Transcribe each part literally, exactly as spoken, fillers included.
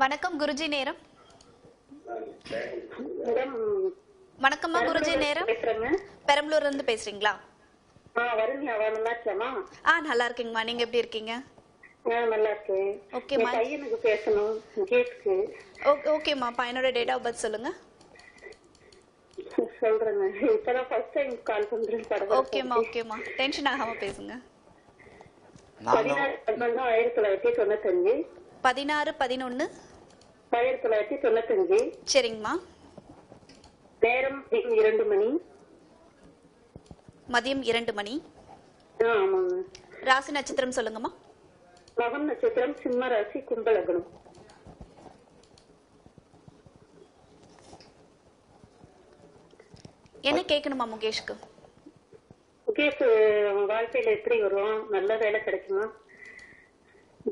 வணக்கம் குருஜி நேரம். வணக்கம்மா குருஜி நேரம். பெரம்பலூர்ல இருந்து பேசுறீங்களா? ஆ நல்லா இருக்கீங்கம்மா, நீங்க எப்படி இருக்கீங்க? நல்லா இருக்கேன். ஓகேம்மா, பையனுக்கு பேசணும். கேட்கு. ஓகேம்மா, பையனோட டேட் ஆஃப் பர்த் சொல்லுங்க. சொல்றேன். இப்பதான் ஃபர்ஸ்ட் டைம் கால் பண்றேன். ஓகேம்மா ஓகேம்மா, டென்ஷன் ஆகாம பேசுங்க. பதினாறு பதினொன்று ஆயிரத்தி தொள்ளாயிரத்தி தொண்ணூத்தி அஞ்சு. சரிங்கம்மா. நேரம் இரண்டு மணி, மதியம் இரண்டு மணி. ராசி நட்சத்திரம் சொல்லுங்கம்மா. மகம் நட்சத்திரம், சிம்ம ராசி, கும்ப லக்னம். என்ன கேட்கணுமா முகேஷ்க்கு? முகேஷ் வாழ்க்கையில எப்படி வருவோம்? நல்ல வேலை கிடைக்குமா?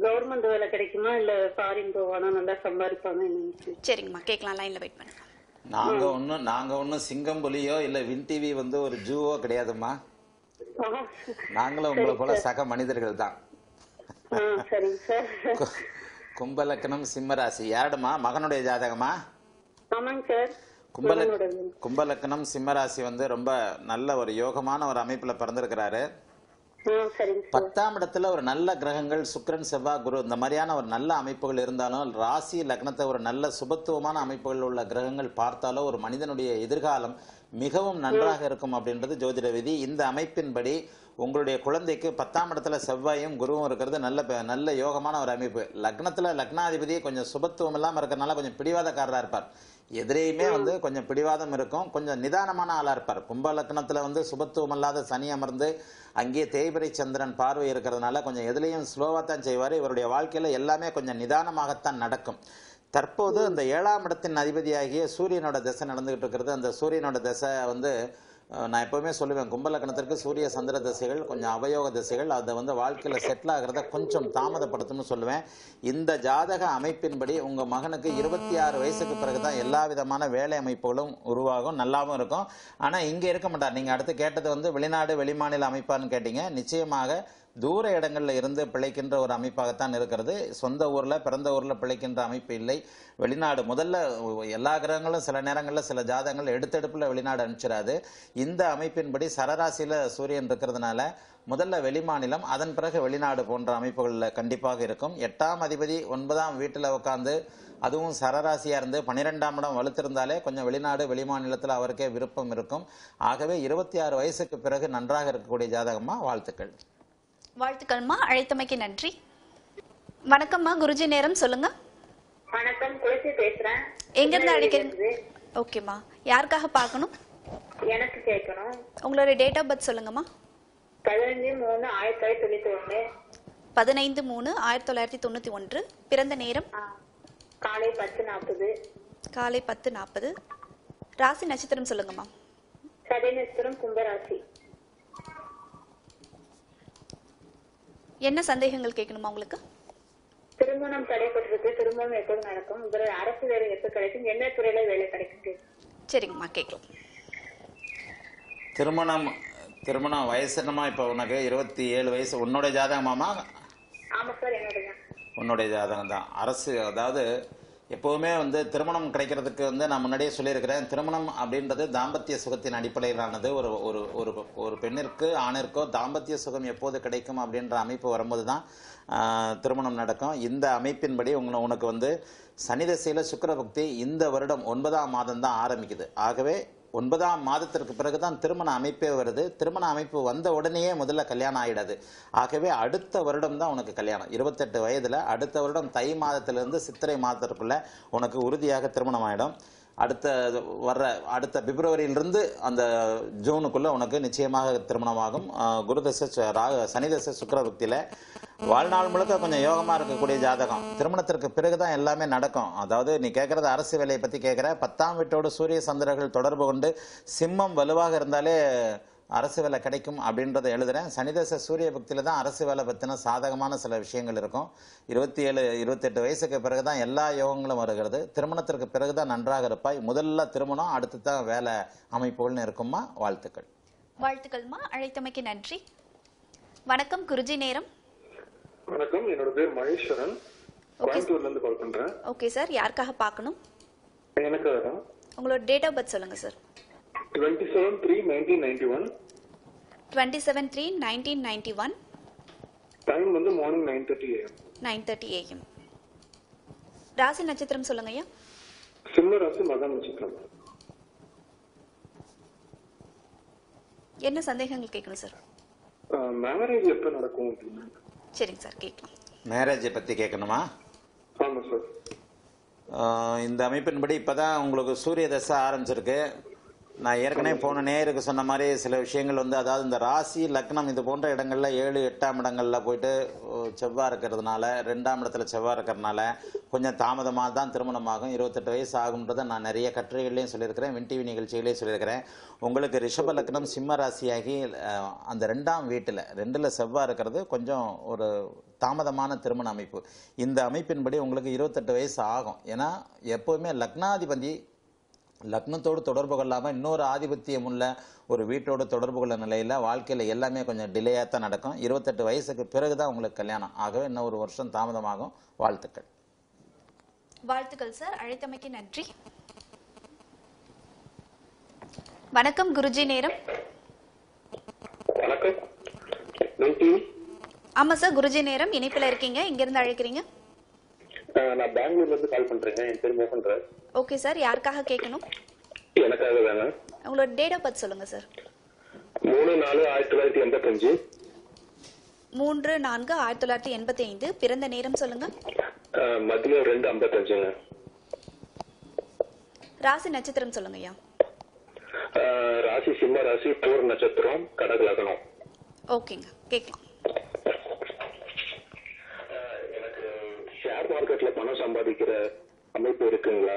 கவர்மெண்ட் வேலை கிடைக்குமா இல்ல ஃபாரின் போவானா? நல்லா சம்பாதிப்பாங்க. சரிங்கம்மா, கேட்கலாம், லைன்ல வெயிட் பண்ணுங்க. நாங்க ஒண்ணு நாங்க ஒண்ணு சிங்கம்புலியோ இல்ல வின் டிவி வந்து ஒரு ஜூவோ கிடையாதுமா. நாங்களும் உங்களை போல சக மனிதர்கள் தான். கும்பலக்கணம் சிம்மராசி. யாருமா மகனுடைய ஜாதகமா? கும்பல கும்பலக்கணம் சிம்மராசி வந்து ரொம்ப நல்ல ஒரு யோகமான ஒரு அமைப்புல பிறந்திருக்கிறாரு. பத்தாம் இடத்துல ஒரு நல்ல கிரகங்கள் சுக்கிரன், செவ்வாய், குரு இந்த மாதிரியான ஒரு நல்ல அமைப்புகள் இருந்தாலும் ராசி லக்னத்தை ஒரு நல்ல சுபத்துவமான அமைப்புகள் உள்ள கிரகங்கள் பார்த்தாலோ ஒரு மனிதனுடைய எதிர்காலம் மிகவும் நன்றாக இருக்கும் அப்படின்றது ஜோதிட விதி. இந்த அமைப்பின்படி உங்களுடைய குழந்தைக்கு பத்தாம் இடத்துல செவ்வாயும் குருவும் இருக்கிறது நல்ல நல்ல யோகமான ஒரு அமைப்பு. லக்னத்துல லக்னாதிபதியை கொஞ்சம் சுபத்துவம் இல்லாமல் இருக்கிறதுனால கொஞ்சம் பிடிவாதக்காரராக இருப்பார். எதிரையுமே வந்து கொஞ்சம் பிடிவாதம் இருக்கும், கொஞ்சம் நிதானமான ஆளாக இருப்பார். கும்ப லக்னத்துல வந்து சுபத்துவம் இல்லாத சனி அமர்ந்து அங்கேயே தேய்பிரை சந்திரன் பார்வை இருக்கிறதுனால கொஞ்சம் எதுலேயும் ஸ்லோவாக தான் செய்வார். இவருடைய வாழ்க்கையில் எல்லாமே கொஞ்சம் நிதானமாகத்தான் நடக்கும். தற்போது இந்த ஏழாம் இடத்தின் அதிபதியாகிய சூரியனோட திசை நடந்துகிட்டு இருக்கிறது. அந்த சூரியனோட திசை வந்து நான் எப்பவுமே சொல்லுவேன், கும்பலக்கணத்திற்கு சூரிய சந்திர திசைகள் கொஞ்சம் அவயோக திசைகள். அதை வந்து வாழ்க்கையில் செட்டில் ஆகிறத கொஞ்சம் தாமதப்படுத்தும்னு சொல்லுவேன். இந்த ஜாதக அமைப்பின்படி உங்கள் மகனுக்கு இருபத்தி ஆறு வயசுக்கு பிறகு தான் எல்லா விதமான வேலை அமைப்புகளும் உருவாகும், நல்லாவும் இருக்கும். ஆனால் இங்கே இருக்க மாட்டார். நீங்கள் அடுத்து கேட்டது வந்து வெளிநாடு வெளிமாநில அமைப்பான்னு கேட்டீங்க. நிச்சயமாக தூர இடங்களில் இருந்து பிழைக்கின்ற ஒரு அமைப்பாகத்தான் இருக்கிறது. சொந்த ஊரில் பிறந்த ஊரில் பிழைக்கின்ற அமைப்பு இல்லை. வெளிநாடு முதல்ல எல்லா கிரகங்களும் சில நேரங்களில் சில ஜாதகங்கள் எடுத்தெடுப்பில் வெளிநாடு அனுப்பிச்சிடாது. இந்த அமைப்பின்படி சரராசியில் சூரியன் இருக்கிறதுனால முதல்ல வெளிமாநிலம், அதன் பிறகு வெளிநாடு போன்ற அமைப்புகளில் கண்டிப்பாக இருக்கும். எட்டாம் அதிபதி ஒன்பதாம் வீட்டில் உட்காந்து அதுவும் சரராசியாக இருந்து பன்னிரெண்டாம் இடம் வலுத்திருந்தாலே கொஞ்சம் வெளிநாடு வெளிமாநிலத்தில் அவருக்கே விருப்பம் இருக்கும். ஆகவே இருபத்தி ஆறு வயசுக்கு பிறகு நன்றாக இருக்கக்கூடிய ஜாதகமாக வாழ்த்துக்கள். வாழ்த்துக்கள்மா, அழைத்தமைக்கு நன்றி. வணக்கம்மா, குருஜி நேரம் சொல்லுங்க. வணக்கம், குருஜி பேசுறேன். எங்க இருந்து அழைக்கிறீங்க? ஓகேம்மா, யாருக்காக பார்க்கணும்? எனக்கு கேட்கணும். உங்களோட டேட் ஆஃப் பர்த் சொல்லுங்கம்மா. பதினைந்து மூணு ஆயிரத்தி தொள்ளாயிரத்தி தொண்ணூத்தி ஒன்று. பதினைந்து மூணு ஆயிரத்தி தொள்ளாயிரத்தி தொண்ணூத்தி ஒன்று. பிறந்த நேரம் காலை பத்து நாற்பது. காலை பத்து நாற்பது. ராசி நட்சத்திரம் சொல்லுங்கம்மா. சதய நட்சத்திரம், கும்பராசி. என்ன சந்தேகங்கள் கேட்கணுமா உங்களுக்கு? திருமணம் தடைபட்டிருக்கு, திருமணம் எப்போது நடக்கும்? அரசு வேலை எப்போ கிடைக்கும்? என்ன துறையில வேலை கிடைக்கும்? சரிங்கம்மா, கேட்கலாம். திருமணம் திருமணம் வயசு என்னமா? இப்போ உனக்கு இருபத்தி ஏழு வயசு. உன்னோட ஜாதகமாமா? ஆமா சார், என்னோட உன்னுடைய ஜாதகம் தான். அரசு, அதாவது எப்போவுமே வந்து திருமணம் கிடைக்கிறதுக்கு வந்து நான் முன்னாடியே சொல்லியிருக்கிறேன், திருமணம் அப்படின்றது தாம்பத்திய சுகத்தின் அடிப்படையிலானது. ஒரு ஒரு ஒரு பெண்ணிற்கு ஆணிற்கோ தாம்பத்திய சுகம் எப்போது கிடைக்கும் அப்படின்ற அமைப்பு வரும்போது தான் திருமணம் நடக்கும். இந்த அமைப்பின்படி உங்களை உனக்கு வந்து சனி திசையில் சுக்கிரபக்தி இந்த வருடம் ஒன்பதாம் மாதம் தான் ஆரம்பிக்குது. ஆகவே ஒன்பதாம் மாதத்திற்கு பிறகு தான் திருமண அமைப்பே வருது. திருமண அமைப்பு வந்த உடனேயே முதல்ல கல்யாணம் ஆகிடாது. ஆகவே அடுத்த வருடம் தான் உனக்கு கல்யாணம். இருபத்தெட்டு வயதில் அடுத்த வருடம் தை மாதத்திலிருந்து சித்திரை மாதத்திற்குள்ளே உனக்கு உறுதியாக திருமணம் ஆகிடும். அடுத்த வர்ற அடுத்த பிப்ரவரியிலிருந்து அந்த ஜூனுக்குள்ளே உனக்கு நிச்சயமாக திருமணமாகும். குருதசை ராகு சனிதசை சுக்கிரபக்தியில் வாழ்நாள் முழுக்க கொஞ்சம் யோகமாக இருக்கக்கூடிய ஜாதகம். திருமணத்திற்கு பிறகு தான் எல்லாமே நடக்கும். அதாவது நீ கேட்குறது அரசு வேலையை பற்றி கேட்குற. பத்தாம் வீட்டோடு சூரிய சந்திரர்கள் தொடர்பு கொண்டு சிம்மம் வலுவாக இருந்தாலே அரசு வேலை கிடைக்கும் அப்படின்றத எழுதுகிறேன். சனிதசை சூரிய பக்தியில் தான் அரசு வேலை பற்றின சாதகமான சில விஷயங்கள் இருக்கும். இருபத்தி ஏழு இருபத்தெட்டு வயசுக்கு பிறகு தான் எல்லா யோகங்களும் வருகிறது. திருமணத்திற்கு பிறகு தான் நன்றாக இருப்பாய். முதல்ல திருமணம், அடுத்து தான் வேலை அமைப்புகள்னு இருக்குமா. வாழ்த்துக்கள். வாழ்த்துக்கள்மா, அழைத்தமைக்கு நன்றி. வணக்கம், குருஜி நேரம். வணக்கம், என்னோட பேர் Maheswaran. Okay sir, yaar kaha paakkanum? Enakku varum. Ungala date of birth solunga sir. twenty-seven three nineteen ninety-one. twenty-seven three nineteen ninety-one. Time vandu morning nine thirty a m. nine thirty a m. Rasi natchatram solunga ya? Simha rasi magha natchatram. Enna sandehangal kekkanum sir? Marriage eppa nadakkum appadina. Sering sir kekkanum. Marriage பத்தி கேட்கணுமா? ஆமா sir. இந்த அமைப்பின்படி இப்பதான் உங்களுக்கு சூரிய தசை ஆரம்பிச்சிருக்கு. நான் ஏற்கனவே போன நேருக்கு சொன்ன மாதிரி சில விஷயங்கள் வந்து அதாவது இந்த ராசி லக்னம் இது போன்ற இடங்கள்ல ஏழு எட்டாம் இடங்கள்ல போயிட்டு செவ்வாய் இருக்கிறதுனால இரண்டாம் இடத்துல செவ்வாய் இருக்கிறதுனால கொஞ்சம் தாமதமாக தான் திருமணமாகும். இருபத்தெட்டு வயசு ஆகும்ன்றதை நான் நிறைய கட்டுரைகள்லையும் சொல்லியிருக்கிறேன், வின் டிவி நிகழ்ச்சிகளையும் சொல்லியிருக்கிறேன். உங்களுக்கு ரிஷப லக்னம் சிம்ம ராசியாகி அந்த ரெண்டாம் வீட்டில் ரெண்டில் செவ்வாய் இருக்கிறது கொஞ்சம் ஒரு தாமதமான திருமண அமைப்பு. இந்த அமைப்பின்படி உங்களுக்கு இருபத்தெட்டு வயசு ஆகும். ஏன்னா எப்போவுமே லக்னாதிபதி லக்னத்தோடு தொடர்பு கொள்ளாமல் இன்னொரு ஆதிபத்தியம் உள்ள ஒரு வீட்டோடு தொடர்பு கொள்ள நிலையில் வாழ்க்கையில் எல்லாமே கொஞ்சம் டிலேயாக தான் நடக்கும். இருபத்தெட்டு வயசுக்கு பிறகு தான் உங்களுக்கு கல்யாணம். ஆகவே இன்னும் ஒரு வருஷம் தாமதமாகும். வாழ்த்துக்கள். வாழ்த்துக்கள் சார், அழைத்தமைக்கு நன்றி. வணக்கம் குருஜி, நேரம். ஆமா சார் குருஜி நேரம், இணைப்பில் இருக்கீங்க, எங்கிருந்து அழைக்கிறீங்க? நான் பெங்களூர்ல இருந்து கால் பண்றேங்க. என் பேர் மோகன் ராஜ். ஓகே சார், யாருக்காக கேட்கணும்? எனக்காக தானா? உங்களோட டேட் ஆஃப் பர்த் சொல்லுங்க சார். மூன்று நான்கு ஆயிரத்து தொள்ளாயிரத்து எண்பத்தைந்து. மூன்று நான்கு ஆயிரத்து தொள்ளாயிரத்து எண்பத்தைந்து. பிறந்த நேரம் சொல்லுங்க. மதியம் இரண்டு ஐம்பத்தைந்துங்க. ராசி நட்சத்திரம் சொல்லுங்க ஐயா. ராசி சிம்ம ராசி, பூர நட்சத்திரம், கடக லக்னம். ஓகேங்க, கேட்கலாம். ஷேர் மார்க்கெட்ல பணம் சம்பாதிக்கிற அமைப்பு இருக்குங்களா?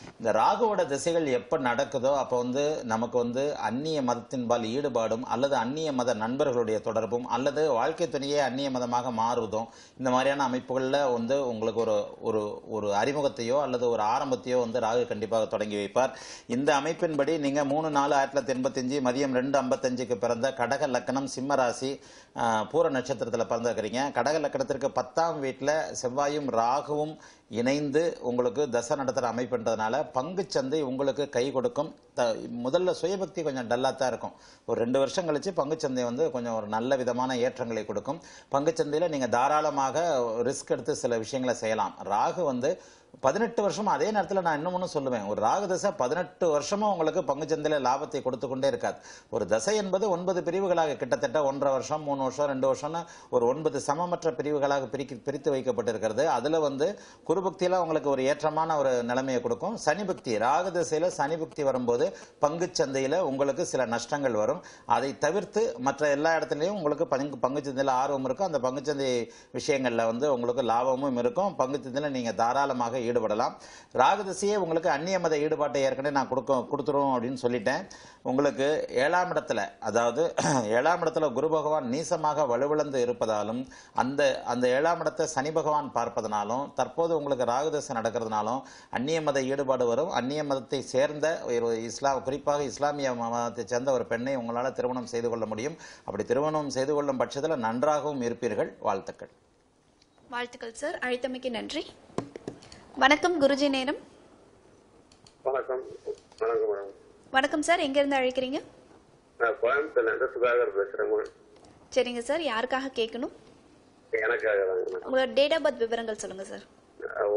இந்த ராகுவோட திசைகள் எப்போ நடக்குதோ அப்போ வந்து நமக்கு வந்து அந்நிய மதத்தின்பால் ஈடுபாடும் அல்லது அந்நிய மத நண்பர்களுடைய தொடர்பும் அல்லது வாழ்க்கை துணையே அந்நிய மதமாக மாறுவதும் இந்த மாதிரியான அமைப்புகளில் வந்து உங்களுக்கு ஒரு ஒரு ஒரு அறிமுகத்தையோ அல்லது ஒரு ஆரம்பத்தையோ வந்து ராகு கண்டிப்பாக தொடங்கி வைப்பார். இந்த அமைப்பின்படி நீங்கள் மூணு நாலு ஆயிரத்தி தொள்ளாயிரத்தி எண்பத்தஞ்சு மதியம் ரெண்டு ஐம்பத்தஞ்சுக்கு பிறந்த கடக லக்னம் சிம்ம ராசி பூர நட்சத்திரத்தில் பிறந்திருக்கிறீங்க. கடக லக்னத்திற்கு பத்தாம் வீட்டில் செவ்வாயும் ராகுவும் இணைந்து உங்களுக்கு தசை நடத்துகிற அமைப்புன்றதுனால பங்குச்சந்தை உங்களுக்கு கை கொடுக்கும். த முதல்ல சுயபக்தி கொஞ்சம் டல்லாக தான் இருக்கும். ஒரு ரெண்டு வருஷம் கழித்து பங்குச்சந்தை வந்து கொஞ்சம் ஒரு நல்ல விதமான ஏற்றங்களை கொடுக்கும். பங்குச்சந்தையில் நீங்கள் தாராளமாக ரிஸ்க் எடுத்து சில விஷயங்களை செய்யலாம். ராகு வந்து பதினெட்டு வருஷமும் அதே நேரத்தில் நான் இன்னும் ஒன்றும் சொல்லுவேன், ஒரு ராகு தசை பதினெட்டு வருஷமும் உங்களுக்கு பங்குச்சந்தையில் லாபத்தை கொடுத்து கொண்டே இருக்காது. ஒரு தசை என்பது ஒன்பது பிரிவுகளாக கிட்டத்தட்ட ஒன்றரை வருஷம் மூணு வருஷம் ரெண்டு வருஷம்னு ஒரு ஒன்பது சமமற்ற பிரிவுகளாக பிரிக்க பிரித்து வைக்கப்பட்டிருக்கிறது. அதில் வந்து குருபக்தியெல்லாம் உங்களுக்கு ஒரு ஏற்றமான ஒரு நிலைமையை கொடுக்கும். சனிபக்தி ராகு தசையில் சனிபக்தி வரும்போது பங்குச்சந்தையில் உங்களுக்கு சில நஷ்டங்கள் வரும். அதை தவிர்த்து மற்ற எல்லா இடத்துலையும் உங்களுக்கு பங்கு பங்குச்சந்தையில் ஆர்வம் இருக்கும். அந்த பங்குச்சந்தை விஷயங்களில் வந்து உங்களுக்கு லாபமும் இருக்கும். பங்குச்சந்தையில் நீங்கள் தாராளமாக ஈடுபடலாம். ராகுதிசையே உங்களுக்கு அந்நிய மத ஈடுபாட்டை ஏற்கனவே நான் கொடுக்க கொடுத்துருவோம் அப்படின்னு சொல்லிட்டேன். உங்களுக்கு ஏழாம் இடத்துல அதாவது ஏழாம் இடத்துல குரு பகவான் நீசமாக வலுவிழந்து இருப்பதாலும் அந்த அந்த ஏழாம் இடத்தை சனி பகவான் பார்ப்பதனாலும் தற்போது உங்களுக்கு ராகுதசை நடக்கிறதுனாலும் அந்நிய மத ஈடுபாடு வரும். அந்நிய மதத்தை சேர்ந்த ஒரு இஸ்லாம் குறிப்பாக இஸ்லாமிய மதத்தை சேர்ந்த ஒரு பெண்ணை உங்களால் திருமணம் செய்து கொள்ள முடியும். அப்படி திருமணம் செய்து கொள்ளும் பட்சத்தில் நன்றாகவும் இருப்பீர்கள். வாழ்த்துக்கள். வாழ்த்துக்கள் சார், அழைத்தமைக்கு நன்றி. வணக்கம் குருஜி நேரம். வணக்கம். வணக்கம் மேடம். வணக்கம் சார், எங்க இருந்து அழைக்கிறீங்க? நான் கோயம்புத்தூர்ல இருந்து சுகாகர் பேசுறேன். சரிங்க சார், யாருக்காக கேட்கணும்? எனக்காக தான். உங்களோட டேட் ஆஃப் பர்த் விவரங்கள் சொல்லுங்க சார்.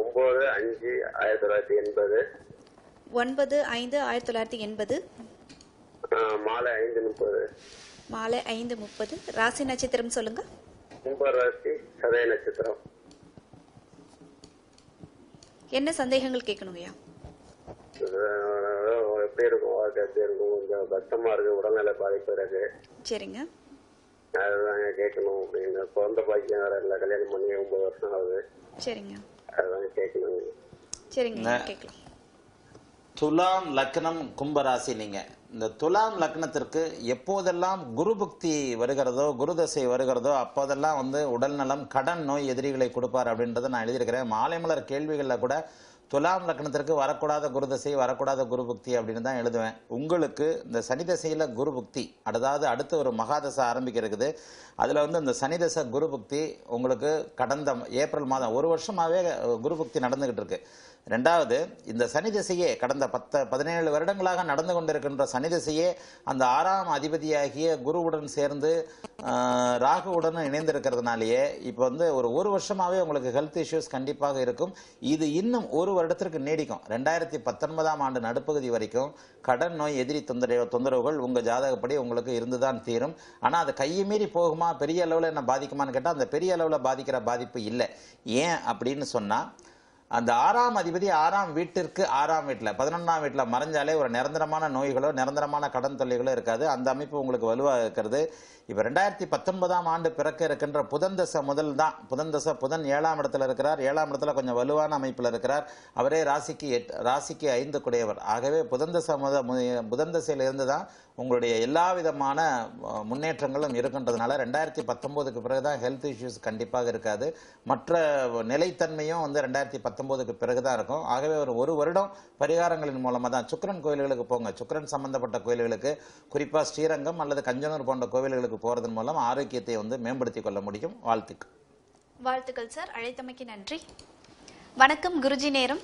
ஒன்பது ஐந்து ஆயிரத்து தொள்ளாயிரத்து எண்பது. ஒன்பது ஐந்து ஆயிரத்து தொள்ளாயிரத்து எண்பது. மாலை ஐந்து முப்பது. மாலை ஐந்து முப்பது. ராசி நட்சத்திரம் சொல்லுங்க. கும்ப ராசி, சதய நட்சத்திரம். என்ன சந்தேகங்கள் கேட்கணும்? எப்படி இருக்கும் வாழ்க்கை, எப்படி இருக்கும், கொஞ்சம் கஷ்டமா இருக்கு, உடல்நிலை பாதிப்பு இருக்கு. சரிங்க, அதுதாங்க கேட்கணும். அப்படின்னு குழந்தை பாக்கியம் வேற இல்லை, கல்யாணம் பண்ணி ஒன்பது வருஷம் ஆகுது. சரிங்க, அதுதாங்க கேட்கணும். சரிங்க, கேட்கலாம். துலாம் லக்னம் கும்பராசி நீங்க இந்த துலாம் லக்னத்திற்கு எப்போதெல்லாம் குருபக்தி வருகிறதோ குருதசை வருகிறதோ அப்போதெல்லாம் வந்து உடல்நலம் கடன் நோய் எதிரிகளை கொடுப்பார் அப்படின்றத நான் எழுதியிருக்கிறேன். மாலைமலர் கேள்விகளில் கூட துலாம் லக்னத்திற்கு வரக்கூடாத குருதசை வரக்கூடாத குருபக்தி அப்படின்னு தான் எழுதுவேன். உங்களுக்கு இந்த சனிதசையில் குருபக்தி அதாவது அடுத்த ஒரு மகாதசை ஆரம்பிக்கிறது, அதில் வந்து இந்த சனிதசை குருபக்தி உங்களுக்கு கடந்த ஏப்ரல் மாதம் ஒரு வருஷமாகவே குருபக்தி நடந்துக்கிட்டு இருக்கு. ரெண்டாவது, இந்த சனிதிசையே கடந்த பத்து பதினேழு வருடங்களாக நடந்து கொண்டிருக்கின்ற சனிதிசையே அந்த ஆறாம் அதிபதியாகிய குருவுடன் சேர்ந்து ராகுவுடன் இணைந்திருக்கிறதுனாலேயே இப்போ வந்து ஒரு ஒரு வருஷமாகவே உங்களுக்கு ஹெல்த் இஷ்யூஸ் கண்டிப்பாக இருக்கும். இது இன்னும் ஒரு வருடத்திற்கு நீடிக்கும். ரெண்டாயிரத்தி பத்தொன்பதாம் ஆண்டு நடுப்பகுதி வரைக்கும் கடன் நோய் எதிரி தொந்தரவு தொந்தரவுகள் உங்கள் ஜாதகப்படி உங்களுக்கு இருந்து தான் தீரும். ஆனால் அது கையை மீறி போகுமா, பெரிய அளவில் என்ன பாதிக்குமான்னு கேட்டால் அந்த பெரிய அளவில் பாதிக்கிற பாதிப்பு இல்லை. ஏன் அப்படின்னு சொன்னால், அந்த ஆறாம் அதிபதி ஆறாம் வீட்டிற்கு ஆறாம் வீட்டில் பதினொன்றாம் வீட்டில் மறைஞ்சாலே ஒரு நிரந்தரமான நோய்களோ நிரந்தரமான கடன் தொல்லைகளோ இருக்காது. அந்த அமைப்பு உங்களுக்கு வலுவாக இருக்கிறது. இப்போ ரெண்டாயிரத்தி பத்தொன்பதாம் ஆண்டு பிறக்க இருக்கின்ற புதன் தசை முதல் தான் புதன் தசை புதன் ஏழாம் இடத்துல இருக்கிறார். ஏழாம் இடத்துல கொஞ்சம் வலுவான அமைப்பில் இருக்கிறார். அவரே ராசிக்கு எட்டு ராசிக்கு ஐந்து குடையவர். ஆகவே புதன் தசை முத புதன் தசையிலிருந்து தான் உங்களுடைய எல்லா விதமான முன்னேற்றங்களும் இருக்கின்றதுனால ரெண்டாயிரத்தி பத்தொம்போதுக்கு பிறகு தான் ஹெல்த் இஷ்யூஸ் கண்டிப்பாக இருக்காது. மற்ற நிலைத்தன்மையும் வந்து ரெண்டாயிரத்தி பத்தொம்போதுக்கு பிறகு தான் இருக்கும். ஆகவே ஒரு ஒரு வருடம் பரிகாரங்களின் மூலமாக தான். சுக்கிரன் கோயில்களுக்கு போங்க, சுக்கிரன் சம்பந்தப்பட்ட கோயில்களுக்கு குறிப்பாக ஸ்ரீரங்கம் அல்லது கஞ்சனூர் போன்ற கோவில்களுக்கு போகிறதன் மூலம் ஆரோக்கியத்தை வந்து மேம்படுத்திக் கொள்ள முடியும். வாழ்த்துக்கள். வாழ்த்துக்கள் சார், அழைத்தமைக்கு நன்றி. வணக்கம் குருஜி, நேரம்.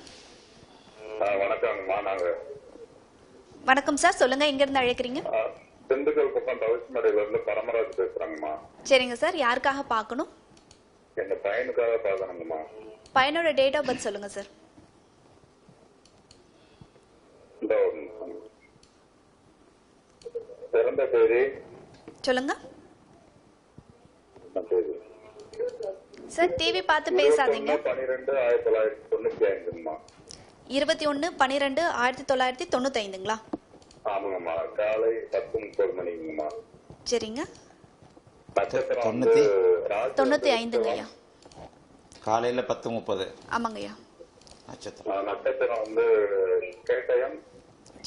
வணக்கம் சார், சொல்லுங்க, எங்க இருந்து அழைக்கிறீங்க? திண்டுக்கல் பக்கம் தவிஸ்மடையில இருந்து பரமராஜ் பேசுறாங்கம்மா. சரிங்க சார், யாருக்காக பார்க்கணும்? என்ன பையனுக்காக பார்க்கணும்மா. பையனோட டேட் ஆஃப் பர்த் சொல்லுங்க சார். பிறந்த தேதி சொல்லுங்க சார். டிவி பார்த்து பேசாதீங்க. பன்னிரண்டு ஆயிரத்தி தொள்ளாயிரத்தி தொண்ணூத்தி ஐந்துமா. இருபத்தி ஒன்று பன்னிரெண்டு ஆயிரத்தி தொள்ளாயிரத்தி தொண்ணூற்றி ஐந்துங்களா? ஆமாங்கம்மா, காலை பத்து முப்பது மணிங்கம்மா. சரிங்க, தொண்ணூற்றி ஐந்துங்கய்யா, காலையில் பத்து முப்பது. ஆமாங்கய்யா, நட்சத்திரம் நட்சத்திரம் வந்து கேட்டயம்.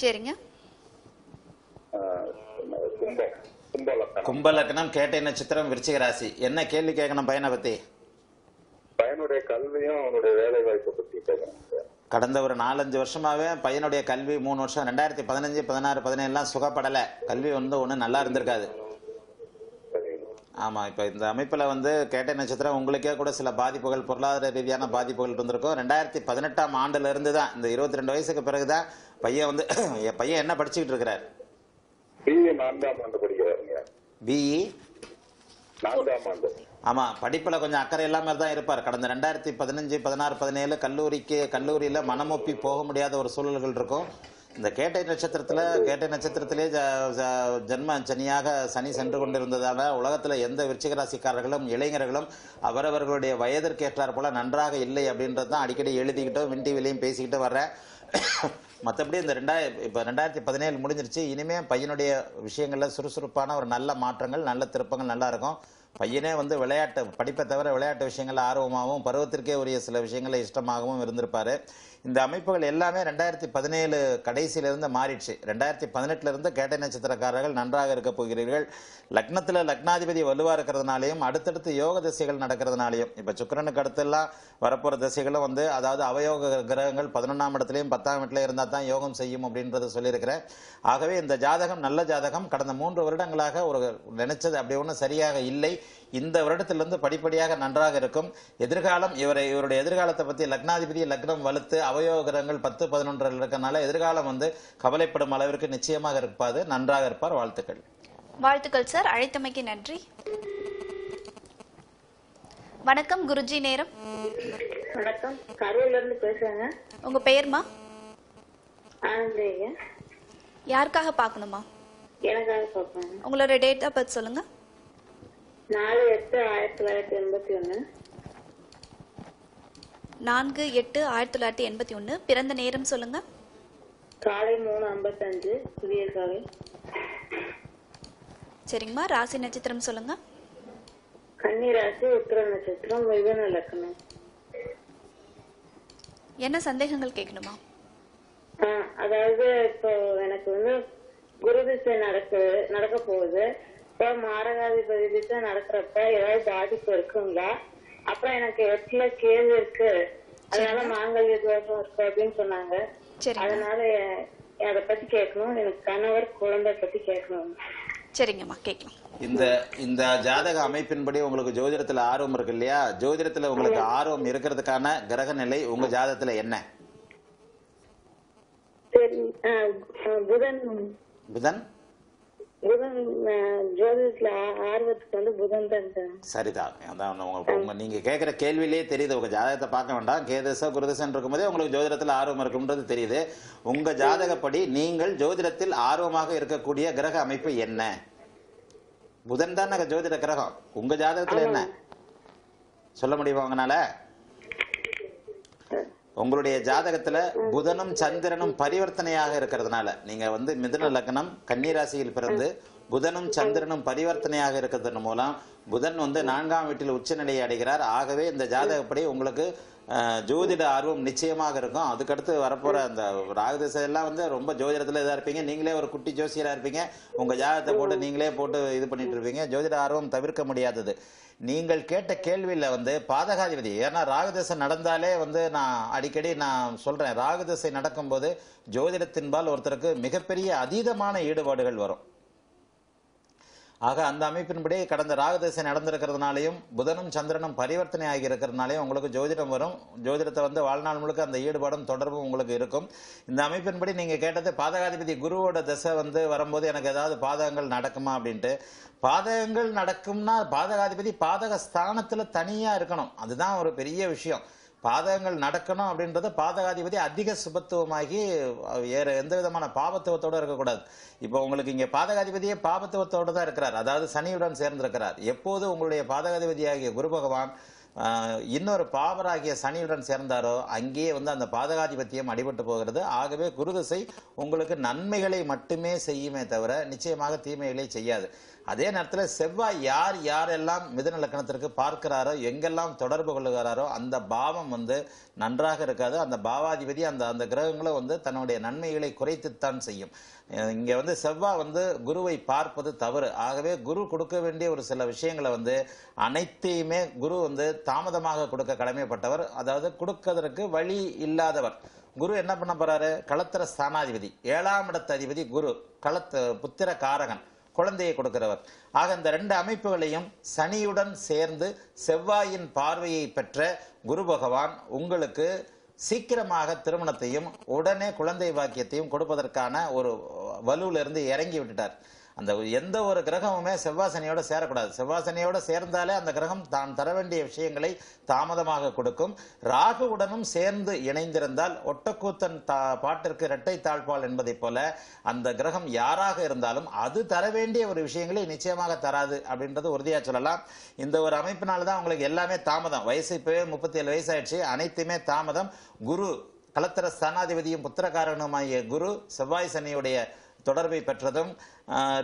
சரிங்க, கும்ப லக்னம், கேட்டை நட்சத்திரம், விருச்சிக ராசி. என்ன கேள்வி கேட்கணும் பையனை பற்றி? பையனுடைய கல்வியும் அவனுடைய வேலை வாய்ப்பை பற்றி கேட்கணும். கடந்த ஒரு நாலஞ்சு வருஷமாகவே பையனுடைய கல்வி மூணு வருஷம் ரெண்டாயிரத்தி பதினஞ்சு பதினாறு பதினேழுலாம் சுகப்படலை. கல்வி வந்து ஒன்றும் நல்லா இருந்திருக்காது. ஆமாம், இப்போ இந்த அமைப்பில் வந்து கேட்டை நட்சத்திரம் உங்களுக்கே கூட சில பாதிப்புகள் பொருளாதார ரீதியான பாதிப்புகள் இருந்திருக்கும். ரெண்டாயிரத்தி பதினெட்டாம் ஆண்டுலேருந்து தான் இந்த இருபத்தி ரெண்டு வயசுக்கு பிறகு தான் பையன் வந்து என் பையன் என்ன படிச்சுக்கிட்டு இருக்கிறார்? பிஇ நான்காம் ஆண்டு படிக்கிறாருங்க. பிஇ நான்காம் ஆண்டு. ஆமாம், படிப்பில் கொஞ்சம் அக்கறை இல்லாமல் தான் இருப்பார். கடந்த ரெண்டாயிரத்தி பதினஞ்சு பதினாறு பதினேழு கல்லூரிக்கு கல்லூரியில் மனமொப்பி போக முடியாத ஒரு சூழல்கள் இருக்கும். இந்த கேட்டை நட்சத்திரத்தில் கேட்டை நட்சத்திரத்திலே ஜ ஜன்ம சனியாக சனி சென்று கொண்டிருந்ததால் உலகத்தில் எந்த விருச்சிக ராசிக்காரர்களும் இளைஞர்களும் அவரவர்களுடைய வயதிற்கேற்றார் போல் நன்றாக இல்லை அப்படின்றது தான் அடிக்கடி எழுதிக்கிட்டோம் வின் டிவிலையும் பேசிக்கிட்டு வர்றேன். மற்றபடி இந்த ரெண்டாயிர இப்போ ரெண்டாயிரத்தி பதினேழு முடிஞ்சிருச்சு. இனிமேல் பையனுடைய விஷயங்களில் சுறுசுறுப்பான ஒரு நல்ல மாற்றங்கள் நல்ல திருப்பங்கள் நல்லாயிருக்கும். பையனே வந்து விளையாட்டு படிப்பை தவிர விளையாட்டு விஷயங்களில் ஆர்வமாகவும் பருவத்திற்கே உரிய சில விஷயங்களை இஷ்டமாகவும் இருந்திருப்பார். இந்த அமைப்புகள் எல்லாமே ரெண்டாயிரத்தி பதினேழு கடைசியிலிருந்து மாறிடுச்சு. ரெண்டாயிரத்தி பதினெட்டுலேருந்து கேட்டை நட்சத்திரக்காரர்கள் நன்றாக இருக்க போகிறீர்கள். லக்னத்தில் லக்னாதிபதி வலுவாக இருக்கிறதுனாலையும் அடுத்தடுத்து யோக திசைகள் நடக்கிறதுனாலையும் இப்போ சுக்கிரனுக்கு அடுத்தெல்லாம் வரப்போகிற திசைகளும் வந்து அதாவது அவயோக கிரகங்கள் பதினொன்றாம் இடத்துலையும் பத்தாம் இடத்துலையும் இருந்தால் தான் யோகம் செய்யும் அப்படின்றத சொல்லியிருக்கிறேன். ஆகவே இந்த ஜாதகம் நல்ல ஜாதகம். கடந்த மூன்று வருடங்களாக ஒரு நினைச்சது அப்படி ஒன்றும் சரியாக இல்லை. இந்த வருடத்திலிருந்து படிப்படியாக நன்றாக இருக்கும். எதிர்காலம் இவரை இவருடைய எதிர்காலத்தை பற்றி லக்னாதிபதி லக்னம் வலுத்து அவயோகரங்கள் பத்து பதினொன்றில் இருக்கனால எதிர்காலம் வந்து கவலைப்படும் அளவிற்கு நிச்சயமாக இருப்பாது. நன்றாக இருப்பார். வாழ்த்துக்கள். வாழ்த்துக்கள் சார், அழைத்தமைக்கு நன்றி. வணக்கம் குருஜி, நேரம். வணக்கம், கரூர்ல இருந்து பேசுறேங்க. உங்க பெயர்மா? ஆனந்தேயா. யாருக்காக பார்க்கணுமா? எனக்காக பார்க்கணும். உங்களோட டேட் ஆஃப் பர்த் சொல்லுங்க. நாலு எட்டு ஆயிரத்தி தொள்ளாயிரத்தி எண்பத்தி ஒன்று. நான்கு எட்டு ஆயிரத்தி தொள்ளாயிரத்தி எண்பத்தி ஒன்று. பிறந்த நேரம் சொல்லுங்க. காலை மூணு ஐம்பத்தஞ்சு, விடியற்காலை. சரிங்கம்மா, ராசி நட்சத்திரம் சொல்லுங்க. கன்னி ராசி, உத்திர நட்சத்திரம், மிதுன லக்னம். என்ன சந்தேகங்கள் கேட்கணுமா? அதாவது இப்போ எனக்கு வந்து குரு திசை நடக்கு நடக்க போகுது. இப்போ மாரகாதிபதி திசை நடக்கிறப்ப ஏதாவது பாதிப்பு இருக்குங்களா? அப்புறம் எனக்கு எட்டுல கேள்வி இருக்கு, அதனால மாங்கல்ய தோஷம் இருக்கு அப்படின்னு சொன்னாங்க. அதனால அதை பத்தி கேட்கணும், எனக்கு கணவர் குழந்தை பத்தி கேட்கணும். சரிங்கம்மா, கேட்கலாம். இந்த இந்த ஜாதக அமைப்பின்படி உங்களுக்கு ஜோதிடத்துல ஆர்வம் இருக்கு இல்லையா? ஜோதிடத்துல உங்களுக்கு ஆர்வம் இருக்கிறதுக்கான கிரக நிலை உங்க ஜாதகத்துல என்ன? புதன் புதன் புதன் ஜோதிடத்துல ஆர்வத்துக்கு வந்து புதன் தான். சரிதான், அதான் உங்களுக்கு நீங்க கேட்கிற கேள்வியிலேயே தெரியுது. உங்க ஜாதகத்தை பார்க்க வேண்டாம், கேதுசா குருதசன் இருக்கும்போதே உங்களுக்கு ஜோதிடத்தில் ஆர்வம் இருக்குன்றது தெரியுது. உங்க ஜாதகப்படி நீங்கள் ஜோதிடத்தில் ஆர்வமாக இருக்கக்கூடிய கிரக அமைப்பு என்ன? புதன் தான் ஜோதிட கிரகம். உங்க ஜாதகத்துல என்ன சொல்ல முடியுமா உங்கனால? உங்களுடைய ஜாதகத்துல புதனும் சந்திரனும் பரிவர்த்தனையாக இருக்கிறதுனால, நீங்க வந்து மிதுன லக்னம் கன்னிராசியில் பிறந்து புதனும் சந்திரனும் பரிவர்த்தனையாக இருக்கிறதன் மூலம் புதன் வந்து நான்காம் வீட்டில் உச்சநிலையை அடைகிறார். ஆகவே இந்த ஜாதகப்படி உங்களுக்கு ஜோதிட ஆர்வம் நிச்சயமாக இருக்கும். அதுக்கடுத்து வரப்போற அந்த ராகுதிசையெல்லாம் வந்து ரொம்ப ஜோதிடத்துல இதா இருப்பீங்க. நீங்களே ஒரு குட்டி ஜோசியரா இருப்பீங்க, உங்க ஜாதகத்தை போட்டு நீங்களே போட்டு இது பண்ணிட்டு இருப்பீங்க. ஜோதிட ஆர்வம் தவிர்க்க முடியாதது. நீங்கள் கேட்ட கேள்வியில் வந்து பாதகாதிபதி, ஏன்னா ராகுதசை நடந்தாலே வந்து நான் அடிக்கடி நான் சொல்கிறேன், ராகுதசை நடக்கும்போது ஜோதிடத்தின்பால் ஒருத்தருக்கு மிகப்பெரிய அதீதமான ஈடுபாடுகள் வரும். ஆக அந்த அமைப்பின்படி கடந்த ராகுதசை நடந்திருக்கிறதுனாலையும் புதனும் சந்திரனும் பரிவர்த்தனை ஆகி இருக்கிறதுனாலையும் உங்களுக்கு ஜோதிடம் வரும். ஜோதிடத்தை வந்து வாழ்நாள் முழுக்க அந்த ஈடுபாடும் தொடர்பும் உங்களுக்கு இருக்கும். இந்த அமைப்பின்படி நீங்கள் கேட்டது பாதகாதிபதி குருவோட தசை வந்து வரும்போது எனக்கு ஏதாவது பாதகங்கள் நடக்குமா அப்படின்ட்டு. பாதகங்கள் நடக்கும்னா பாதகாதிபதி பாதக ஸ்தானத்தில் தனியாக இருக்கணும், அதுதான் ஒரு பெரிய விஷயம். பாதகங்கள் நடக்கணும் அப்படின்றது பாதகாதிபதி அதிக சுபத்துவமாகி வேறு எந்த விதமான பாபத்துவத்தோடு இருக்கக்கூடாது. இப்போ உங்களுக்கு இங்கே பாதகாதிபதியே பாபத்துவத்தோடு தான் இருக்கிறார், அதாவது சனியுடன் சேர்ந்திருக்கிறார். எப்போது உங்களுடைய பாதகாதிபதியாகிய குரு பகவான் இன்னொரு பாவராகிய சனியுடன் சேர்ந்தாரோ அங்கேயே வந்து அந்த பாதகாதிபத்தியம் அடிபட்டு போகிறது. ஆகவே குருதிசை உங்களுக்கு நன்மைகளை மட்டுமே செய்யுமே தவிர நிச்சயமாக தீமைகளை செய்யாது. அதே நேரத்தில் செவ்வாய் யார் யாரெல்லாம் மிதுன லக்னத்திற்கு பார்க்கிறாரோ எங்கெல்லாம் தொடர்பு கொள்ளுகிறாரோ அந்த பாவம் வந்து நன்றாக இருக்காது. அந்த பாவாதிபதி அந்த அந்த கிரகங்களும் வந்து தன்னுடைய நன்மைகளை குறைத்துத்தான் செய்யும். இங்கே வந்து செவ்வாய் வந்து குருவை பார்ப்பது தவறு. ஆகவே குரு கொடுக்க வேண்டிய ஒரு சில விஷயங்களை வந்து அனைத்தையுமே குரு வந்து தாமதமாக கொடுக்க கடமைப்பட்டவர், அதாவது கொடுக்கதற்கு வழி இல்லாதவர். குரு என்ன பண்ண போறாரு? களத்திர ஸ்தானாதிபதி, ஏழாம் இடத்த அதிபதி குரு, களத்து புத்திர காரகன், குழந்தையை கொடுக்கிறவர். ஆக இந்த ரெண்டு அமைப்புகளையும் சனியுடன் சேர்ந்து செவ்வாயின் பார்வையை பெற்ற குரு பகவான் உங்களுக்கு சீக்கிரமாக திருமணத்தையும் உடனே குழந்தை பாக்கியத்தையும் கொடுப்பதற்கான ஒரு வலுவிலிருந்து இறங்கி விட்டுட்டார். அந்த எந்த ஒரு கிரகமுமே செவ்வாசனையோடு சேரக்கூடாது. செவ்வாசனையோடு சேர்ந்தாலே அந்த கிரகம் தான் தர வேண்டிய விஷயங்களை தாமதமாக கொடுக்கும். ராகுவுடனும் சேர்ந்து இணைந்திருந்தால் ஒட்டக்கூத்தன் தா பாட்டிற்கு இரட்டை தாழ்பால் என்பதை போல அந்த கிரகம் யாராக இருந்தாலும் அது தர வேண்டிய ஒரு விஷயங்களை நிச்சயமாக தராது அப்படின்றது உறுதியாக சொல்லலாம். இந்த ஒரு அமைப்பினால்தான் உங்களுக்கு எல்லாமே தாமதம். வயசு இப்போவே முப்பத்தி ஏழு வயசாயிடுச்சு, அனைத்துமே தாமதம். குரு களத்திர ஸ்தானாதிபதியும் புத்திரகாரனுமாகிய குரு செவ்வாய் சனியுடைய தொடர்பை பெற்றதும்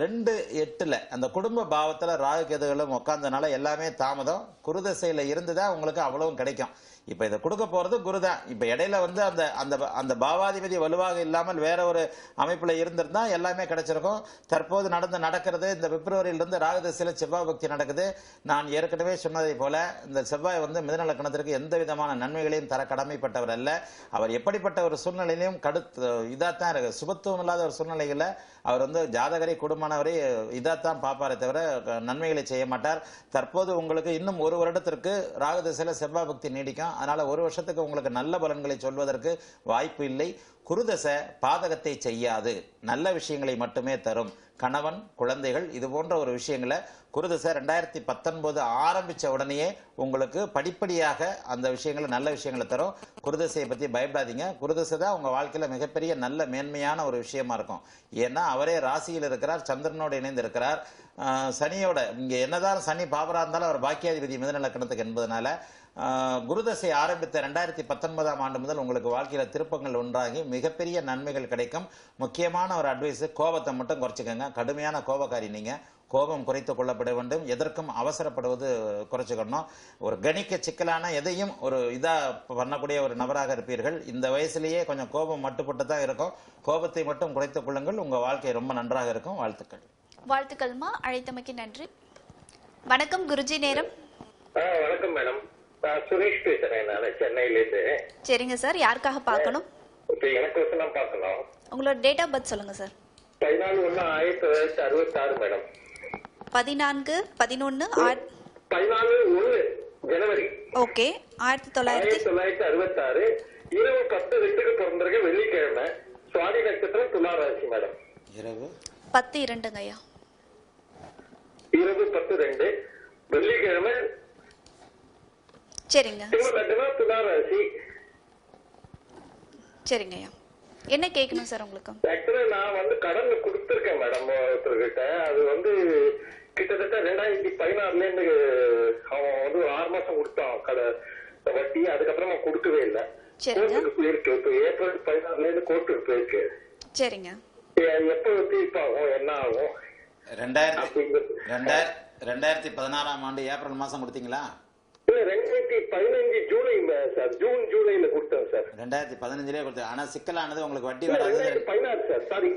ரெண்டு எட்டில் அந்த குடும்ப பாவத்தில் ராகு கேதுகளும் உட்கார்ந்தனால எல்லாமே தாமதம். குருதசையில் இருந்து தான் உங்களுக்கு அவ்வளவும் கிடைக்கும். இப்போ இதை கொடுக்க போகிறது குரு தான். இப்போ இடையில வந்து அந்த அந்த அந்த பாவாதிபதி வலுவாக இல்லாமல் வேற ஒரு அமைப்பில் இருந்திருந்தால் எல்லாமே கிடைச்சிருக்கும். தற்போது நடந்து நடக்கிறது இந்த பிப்ரவரியிலிருந்து ராகுதசையில் செவ்வாய் பக்தி நடக்குது. நான் ஏற்கனவே சொன்னதை போல இந்த செவ்வாய் வந்து மிதுன லக்னத்திற்கு எந்த விதமான நன்மைகளையும் தர கடமைப்பட்டவர் அல்ல. அவர் எப்படிப்பட்ட ஒரு சூழ்நிலையிலையும் கடுத்து இதாகத்தான் இருக்கு, சுபத்துவம் இல்லாத ஒரு சூழ்நிலையில் அவர் வந்து ஜாதகரை குடும்பமானவரை இதாகத்தான் பார்ப்பாரே தவிர நன்மைகளை செய்ய மாட்டார். தற்போது உங்களுக்கு இன்னும் ஒரு வருடத்திற்கு ராகுதசையில் செவ்வாய் பக்தி நீடிக்கும். அதனால ஒரு வருஷத்துக்கு உங்களுக்கு நல்ல பலன்களை சொல்வதற்கு வாய்ப்பு இல்லை. குருதசை பாதகத்தை செய்யாது, நல்ல விஷயங்களை மட்டுமே தரும். கணவன், குழந்தைகள் இது போன்ற ஒரு விஷயங்களை குருதசை ரெண்டாயிரத்தி பத்தொன்பது ஆரம்பித்த உடனேயே உங்களுக்கு படிப்படியாக அந்த விஷயங்களை நல்ல விஷயங்களை தரும். குருதசையை பற்றி பயப்படாதீங்க. குருதசை தான் உங்கள் வாழ்க்கையில் மிகப்பெரிய நல்ல மேன்மையான ஒரு விஷயமா இருக்கும். ஏன்னா அவரே ராசியில் இருக்கிறார், சந்திரனோடு இணைந்து இருக்கிறார், சனியோட. இங்கே என்னதான் சனி பாபராக இருந்தாலும் அவர் பாக்கியாதிபதி மிதுன லக்னத்துக்கு என்பதனால குருதசை ஆரம்பித்த ரெண்டாயிரத்தி பத்தொன்பதாம் ஆண்டு முதல் உங்களுக்கு வாழ்க்கையில் திருப்பங்கள் ஒன்றாகி மிகப்பெரிய நன்மைகள் கிடைக்கும். முக்கியமான ஒரு அட்வைஸ், கோபத்தை மட்டும் குறைச்சிக்கங்க. கடுமையான கோபக்காரி நீங்க, கோபம் குறைத்து கொள்ளப்பட வேண்டும். எதற்கும் அவசரப்படுவது குறைச்சிக்கணும். ஒரு கணிக்க சிக்கலான எதையும் ஒரு இதாக பண்ணக்கூடிய ஒரு நபராக இருப்பீர்கள். இந்த வயசுலேயே கொஞ்சம் கோபம் மட்டுப்பட்டு தான் இருக்கும். கோபத்தை மட்டும் குறைத்துக் கொள்ளுங்கள், உங்கள் வாழ்க்கை ரொம்ப நன்றாக இருக்கும். வாழ்த்துக்கள். வாழ்த்துக்கள்மா, அழைத்தமைக்கு நன்றி. வணக்கம் குருஜி. நேரம். வணக்கம் மேடம், சுரேஷ் பேசுறேன் சென்னையிலேருந்து. சரிங்க சார், யாருக்காக பார்க்கணும்? உங்களோட டேட் ஆஃப் பர்த் சொல்லுங்க சார். பதினாலு ஒன்று ஆயிரத்தி தொள்ளாயிரத்தி அறுபத்தி ஆறு மேடம். பதினான்கு பதினொன்னு பதினாலு ஒன்று ஜனவரி. ஓகே. ஆயிரத்தி தொள்ளாயிரத்தி தொள்ளாயிரத்தி அறுபத்தி ஆறு இரவு பத்து ரெண்டுக்கு பிறந்திருக்க வெள்ளிக்கிழமை, சுவாதி நட்சத்திரம், துலா ராசி மேடம். இரவு பத்து இரண்டுங்க ஐயா. இரவு பத்து ரெண்டு வெள்ளிக்கிழமை. சரிங்க. துலா ராசி. சரிங்க ஐயா, என்ன கேட்கணும் சார் உங்களுக்கு? ஆக்சுவலா நான் வந்து கடன் கொடுத்துருக்கேன் மேடம் ஒருத்தர்கிட்ட. அது வந்து கிட்டத்தட்ட ரெண்டாயிரத்தி பதினாறுல இருந்து அவன் வந்து ஒரு ஆறு மாசம் கொடுத்தான் கடை வட்டி. அதுக்கப்புறமா கொடுக்கவே இல்லை. கோர்ட்டுக்கு போயிருக்கு. இப்போ ஏப்ரல் பதினாறுல இருந்து கோர்ட்டுக்கு போயிருக்கு. சரிங்க. எப்போ தீர்ப்பாகும், என்ன ஆகும்? ரெண்டாயிரத்தி ரெண்டாயிரத்தி பதினாறாம் ஆண்டு ஏப்ரல் மாசம் கொடுத்தீங்களா? ரெண்டாயிரத்தி பதினஞ்சு ஜூலை சார், ஜூன் ஜூலைல கொடுத்தேன் சார். ரெண்டாயிரத்தி பதினஞ்சுலயே கொடுத்தேன். ஆனா சிக்கலானது உங்களுக்கு வட்டி வராது. ரெண்டாயிரத்தி பதினாறு சார், சாரி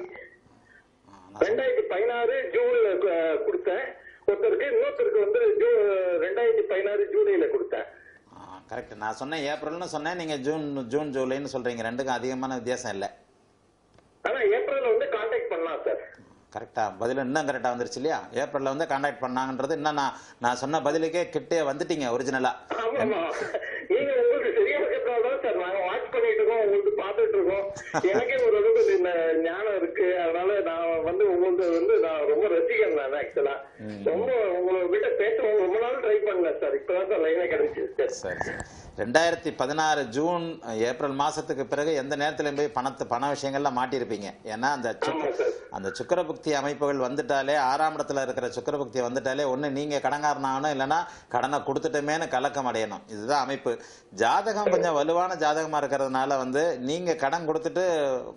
ரெண்டாயிரத்தி பதினாறு ஜூன்ல கொடுத்தேன் ஒருத்தருக்கு. இன்னொருத்தருக்கு வந்து ரெண்டாயிரத்தி பதினாறு ஜூலைல கொடுத்தேன். கரெக்ட். நான் சொன்னேன் ஏப்ரல்னு சொன்னேன், நீங்க ஜூன் ஜூன் ஜூலைன்னு சொல்றீங்க. ரெண்டுக்கும் அதிகமான வித்தியாசம் இல்லை. ஆனா ஏப்ரல்ல வந்து கான்டாக்ட் பண்ணலாம் சார். கரெக்டாக பதில் இன்னும் கரெக்டாக வந்துருச்சு இல்லையா? ஏப்ரலில் வந்து கான்டாக்ட் பண்ணாங்கன்றது இன்னும் நான் நான் சொன்ன பதிலுக்கே கிட்டே வந்துட்டீங்க ஒரிஜினலாக. நீங்கள் உங்களுக்கு சரியாக இருக்கிறாங்க சார். நாங்கள் வாட்ச் பண்ணிட்டு இருக்கோம், உங்களுக்கு பார்த்துட்டு இருக்கோம். எனக்கே ஓரளவுக்கு ஞானம் இருக்கு. அதனால நான் வந்து உங்களுக்கு வந்து நான் ரொம்ப ரசிக்கிறேன். நான் ஆக்சுவலாக ரொம்ப உங்கள்கிட்ட பேசுவோம் ரொம்ப நாள் ட்ரை பண்ணல சார். இப்போதான் சார் லைனாக கிடைச்சிருக்கு சார். ரெண்டாயிரத்தி பதினாறு ஜூன் ஏப்ரல் மாதத்துக்கு பிறகு எந்த நேரத்துலையும் போய் பணத்தை பண விஷயங்கள்லாம் மாட்டியிருப்பீங்க. ஏன்னா அந்த அந்த சுக்கரபுக்தி அமைப்புகள் வந்துட்டாலே, ஆறாம் இடத்துல இருக்கிற சுக்கரபுக்தி வந்துட்டாலே ஒன்று நீங்கள் கடங்காரனாகணும், இல்லைன்னா கடனை கொடுத்துட்டோமேனு கலக்கம் அடையணும். இதுதான் அமைப்பு. ஜாதகம் கொஞ்சம் வலுவான ஜாதகமாக இருக்கிறதுனால வந்து நீங்கள் கடன் கொடுத்துட்டு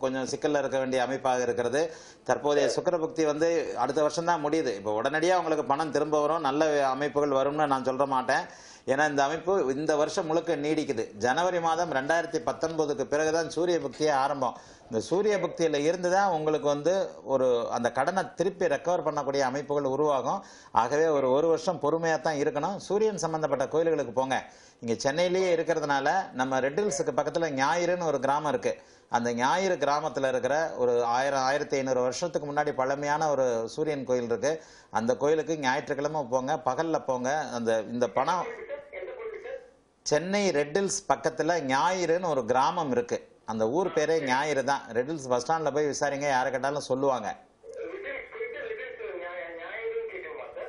கொஞ்சம் சிக்கலில் இருக்க வேண்டிய அமைப்பாக இருக்கிறது. தற்போதைய சுக்கரபுக்தி வந்து அடுத்த வருஷம்தான் முடியுது. இப்போ உடனடியாக உங்களுக்கு பணம் திரும்ப வரும், நல்ல அமைப்புகள் வரும்னு நான் சொல்ல மாட்டேன். ஏன்னா இந்த அமைப்பு இந்த வருஷம் முழுக்க நீடிக்குது. ஜனவரி மாதம் ரெண்டாயிரத்தி பத்தொன்பதுக்கு பிறகுதான் சூரிய பக்தியே ஆரம்பம். இந்த சூரிய பக்தியில் இருந்து தான் உங்களுக்கு வந்து ஒரு அந்த கடனை திருப்பி ரெக்கவர் பண்ணக்கூடிய அமைப்புகள் உருவாகும். ஆகவே ஒரு ஒரு வருஷம் பொறுமையாக தான் இருக்கணும். சூரியன் சம்மந்தப்பட்ட கோயில்களுக்கு போங்க. இங்கே சென்னையிலேயே இருக்கிறதுனால நம்ம ரெட் ஹில்ஸுக்கு பக்கத்தில் ஞாயிறுன்னு ஒரு கிராமம் இருக்குது. அந்த ஞாயிறு கிராமத்தில் இருக்கிற ஒரு ஆயிரம் ஆயிரத்தி ஐநூறு வருஷத்துக்கு முன்னாடி பழமையான ஒரு சூரியன் கோயில் இருக்குது. அந்த கோயிலுக்கு ஞாயிற்றுக்கிழமை போங்க, பகலில் போங்க. அந்த இந்த பணம் சென்னை ரெட் ஹில்ஸ் பக்கத்தில் ஞாயிறுன்னு ஒரு கிராமம் இருக்குது. அந்த ஊர் பேரே ஞாயிறு தான். ரெட் ஹில்ஸ் பஸ் ஸ்டாண்டில் போய் விசாரிங்க, யாரை கேட்டாலும் சொல்லுவாங்க.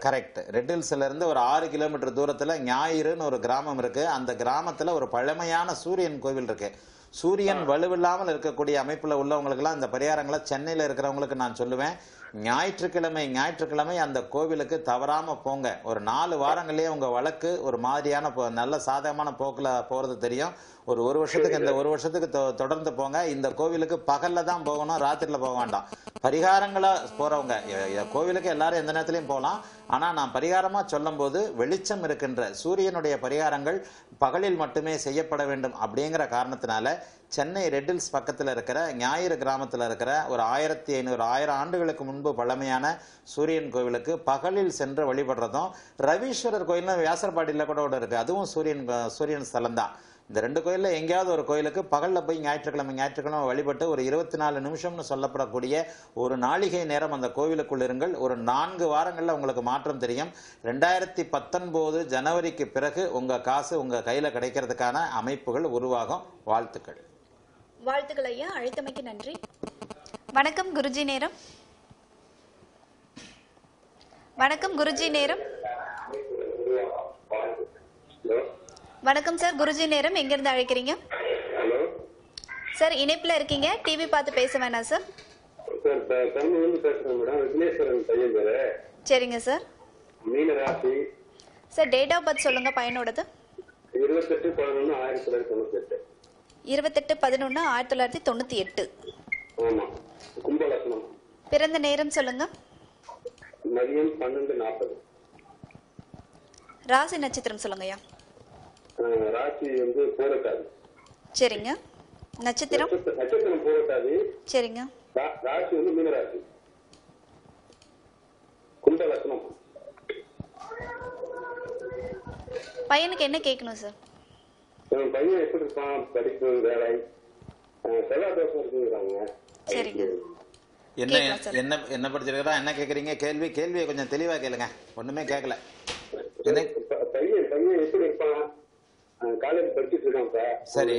கரெக்ட். ரெட் ஹில்ஸ்லேருந்து ஒரு ஆறு கிலோமீட்டர் தூரத்தில் ஞாயிறுன்னு ஒரு கிராமம் இருக்குது. அந்த கிராமத்தில் ஒரு பழமையான சூரியன் கோவில் இருக்குது. சூரியன் வலுவில்லாமல் இருக்கக்கூடிய அமைப்பில் உள்ளவங்களுக்கெல்லாம் இந்த பரிகாரங்களை சென்னையில் இருக்கிறவங்களுக்கு நான் சொல்லுவேன். ஞாயிற்றுக்கிழமை ஞாயிற்றுக்கிழமை அந்த கோவிலுக்கு தவறாமல் போங்க. ஒரு நாலு வாரங்களே உங்கள் வழக்கு ஒரு மாதிரியான நல்ல சாதகமான போக்கில் போகிறது தெரியும். ஒரு ஒரு வருஷத்துக்கு இந்த ஒரு வருஷத்துக்கு தொடர்ந்து போங்க. இந்த கோவிலுக்கு பகலில் தான் போகணும், ராத்திரியில் போக வேண்டாம். பரிகாரங்களை போகிறவங்க கோவிலுக்கு எல்லாரும் எந்த நேரத்துலையும் போகலாம். ஆனால் நான் பரிகாரமாக சொல்லும் போது வெளிச்சம் இருக்கின்ற சூரியனுடைய பரிகாரங்கள் பகலில் மட்டுமே செய்யப்பட வேண்டும். அப்படிங்கிற காரணத்தினால சென்னை ரெட் ஹில்ஸ் பக்கத்தில் இருக்கிற ஞாயிறு கிராமத்தில் இருக்கிற ஒரு ஆயிரத்தி ஐநூறு ஆயிரம் ஆண்டுகளுக்கு முன்பு பழமையான சூரியன் கோவிலுக்கு பகலில் சென்று வழிபடுறதும், ரவீஸ்வரர் கோயிலும் வியாசர்பாடியில் கூட கூட இருக்குது. அதுவும் சூரியன் சூரியன் ஸ்தலம் தான். இந்த ரெண்டு கோயிலில் எங்கேயாவது ஒரு கோயிலுக்கு பகலில் போய் ஞாயிற்றுக்கிழமை ஞாயிற்றுக்கிழமை வழிபட்டு ஒரு இருபத்தி நாலு நிமிஷம்னு சொல்லப்படக்கூடிய ஒரு நாளிகை நேரம் அந்த கோவிலுக்குள் இருங்கள். ஒரு நான்கு வாரங்களில் உங்களுக்கு மாற்றம் தெரியும். ரெண்டாயிரத்தி பத்தொன்பது ஜனவரிக்கு பிறகு உங்கள் காசு உங்கள் கையில் கிடைக்கிறதுக்கான அமைப்புகள் உருவாகும். வாழ்த்துக்கள். வாழ்த்துக்கள் ஐயா, அழைத்தமைக்கு நன்றி. வணக்கம் குருஜி. நேரம். வணக்கம் குருஜி. நேரம். வணக்கம் சார். குருஜி நேரம். எங்கிருந்து அழைக்கிறீங்க சார்? இணைப்புல இருக்கீங்க, டிவி பார்த்து பேச வேணாம் சார். சரிங்க sir. Sir date of birth சொல்லுங்க பையனோடது. இருபத்தெட்டு பதினொன்று ஆயிரத்தி தொள்ளாயிரத்தி தொண்ணூற்றி எட்டு. பிறந்த நேரம் சொல்லுங்க. ராசி நட்சத்திரம் சொல்லுங்கய்யா. ராசி வந்து பூரட்டாதி. சரிங்க. நட்சத்திரம் நட்சத்திரம் பூரட்டாதி. சரிங்க. ராசி வந்து மீன ராசி. கும்ப லக்னம். பையனுக்கு என்ன கேட்கணும் சார்? பையன் எப்படி இருப்பான்? படிக்கிறது வேலை செல்லாதோசம் இருக்குங்கிறாங்க. சரிங்க. என்ன என்ன என்ன படிச்சிருக்கா? என்ன கேட்குறீங்க? கேள்வி கேள்வியை கொஞ்சம் தெளிவாக கேளுங்க. ஒன்றுமே கேட்கல. பையன் பையன் எப்படி இருப்பான்? காலேஜ் படிச்சுட்டு இருக்கான் சார். சரி.